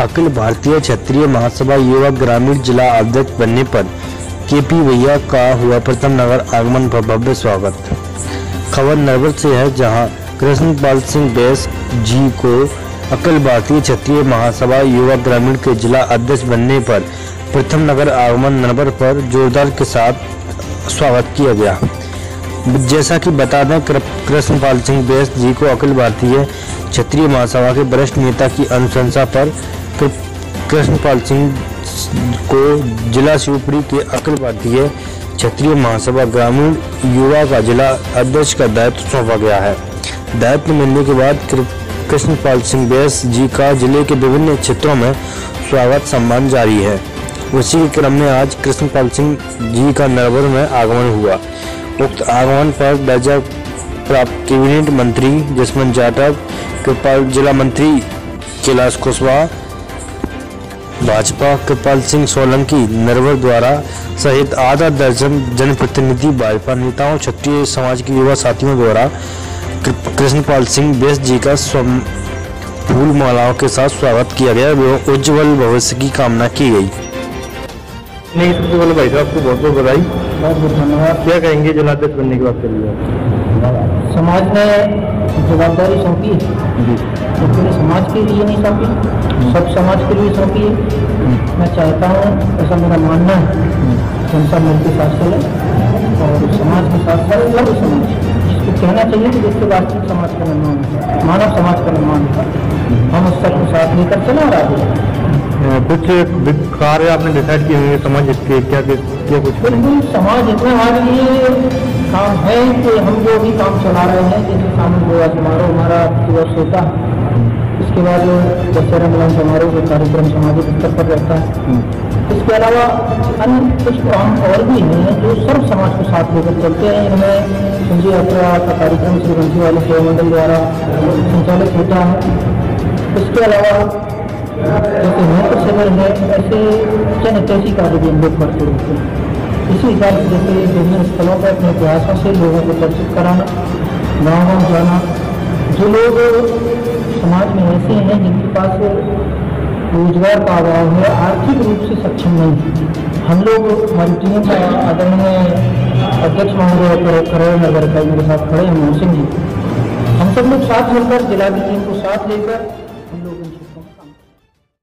अखिल भारतीय क्षत्रिय महासभा युवा ग्रामीण जिला अध्यक्ष बनने पर केपी भैया का हुआ प्रथम नगर आगमन पर भव्य स्वागत। खबर नरवर से है, जहां कृष्णपाल सिंह बैस जी को अखिल भारतीय क्षत्रिय महासभा युवा ग्रामीण के जिला अध्यक्ष बनने पर प्रथम नगर आगमन नरवर पर जोरदार के साथ स्वागत किया गया। जैसा कि बता दें, कृष्णपाल सिंह बैस जी को अखिल भारतीय क्षत्रिय महासभा के वरिष्ठ नेता की अनुशंसा पर कृष्णपाल सिंह को जिला शिवपुरी के अखिल भारतीय क्षत्रिय महासभा ग्रामीण युवा का जिला अध्यक्ष का दायित्व सौंपा गया है। दायित्व मिलने के बाद कृष्णपाल सिंह बैस जी का जिले के विभिन्न क्षेत्रों में स्वागत सम्मान जारी है। उसी के क्रम में आज कृष्णपाल सिंह जी का नरवर में आगमन हुआ। उक्त आगमन पर दर्जा प्राप्त कैबिनेट मंत्री जसवंत जाटव, कृपाल जिला मंत्री कैलाश कुशवाहा, भाजपा कृपाल सिंह सोलंकी नरवर द्वारा सहित आधा दर्जन जनप्रतिनिधि, भाजपा नेताओं, क्षत्रिय समाज के युवा साथियों द्वारा कृष्णपाल सिंह बैस जी का फूल मालाओं के साथ स्वागत किया गया एवं उज्जवल भविष्य की कामना की गई। भाई साहब को बहुत बहुत बधाई, बहुत बहुत धन्यवाद। क्या कहेंगे जिलाध्यक्ष बनने के बाद? चलिए, समाज ने जवाबदारी सौंपी है जी, तो पूरे समाज के लिए नहीं सौंपी, सब समाज के लिए सौंपी है। मैं चाहता हूँ, ऐसा मेरा मानना है, जनता मेरे के साथ चले और समाज के साथ चले। सब समाज इसको कहना चाहिए कि जिसके वास्तविक समाज का निर्माण है, मानव समाज का निर्माण है, हम उस सबको साथ लेकर चले और आगे। कुछ कार्य आपने डिसाइड किए होंगे समाज के, क्या क्या कुछ? बिल्कुल, समाज इतना हमारे लिए काम है कि हम जो भी काम चला रहे हैं, जैसे कानून गोवा समारोह हमारा युवा श्रोता, इसके बाद दशहरा मिलन समारोह के कार्यक्रम सामाजिक स्तर पर रहता है। इसके अलावा अन्य कुछ काम और भी हैं जो सब समाज के साथ लेकर चलते हैं। इनमें संजय यात्रा का कार्यक्रम श्री बंसी वाले सेवा मंडल द्वारा संचालित होता है। इसके अलावा जैसे महत्व सेवन है, ऐसे जनहितैषी कार्य भी हम लोग करते रहते हैं। इसी हिसाब से जैसे विभिन्न स्थलों पर अपने प्रयासों से लोगों को परिचित कराना, गाँव गाँव जाना, जो लोग समाज में ऐसे हैं जिनके पास रोजगार का अभाव है, आर्थिक रूप से सक्षम नहीं, हम लोग हमारी टीम का आदरणीय अध्यक्ष महोदय नगर इकाई मेरे साथ खड़े हैं मोहन सिंह जी, हम सब लोग साथ मिलकर जिला की टीम को साथ लेकर